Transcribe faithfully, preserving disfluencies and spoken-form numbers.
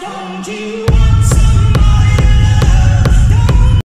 don't you want some?